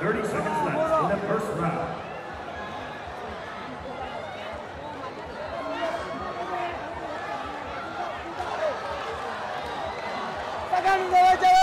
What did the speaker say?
30 seconds left in the first round. Sacan